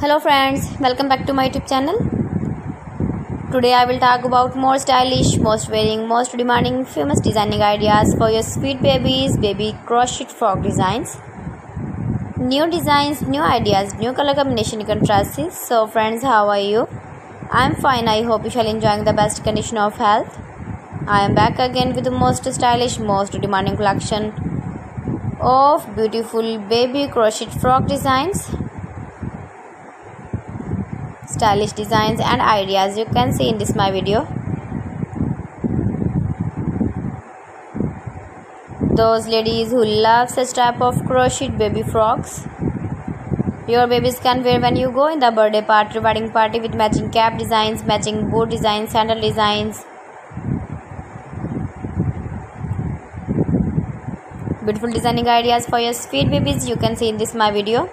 Hello friends, welcome back to my YouTube channel. Today I will talk about more stylish, most wearing, most demanding famous designing ideas for your sweet babies, baby crochet frock designs. New designs, new ideas, new color combination contrasts. So friends, how are you? I am fine. I hope you shall enjoying the best condition of health. I am back again with the most stylish, most demanding collection of beautiful baby crochet frock designs. Stylish designs and ideas you can see in this my video. Those ladies who love such type of crocheted baby frocks, your babies can wear when you go in the birthday party, wedding party with matching cap designs, matching boot designs, sandal designs. Beautiful designing ideas for your sweet babies you can see in this my video.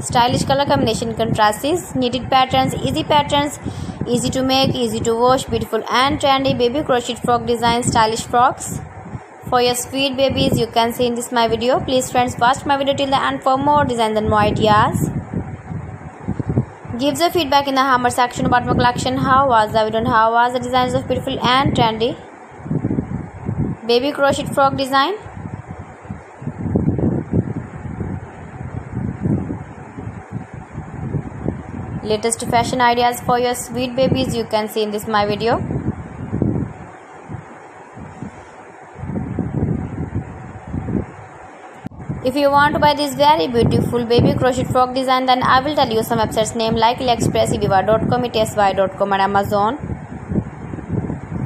Stylish color combination contrasts, knitted patterns, easy to make, easy to wash, beautiful and trendy baby crochet frock designs, stylish frocks for your sweet babies you can see in this my video. Please friends, watch my video till the end for more designs and more ideas. Give the feedback in the hammer section about my collection. How was the video and how was the designs of beautiful and trendy baby crochet frock design? Latest fashion ideas for your sweet babies you can see in this my video. If you want to buy this very beautiful baby crochet frock design, then I will tell you some websites name like AliExpress, Eviva.com, etsy.com and Amazon.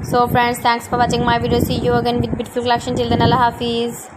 So friends, thanks for watching my video. See you again with beautiful collection. Till then, Allah Hafiz.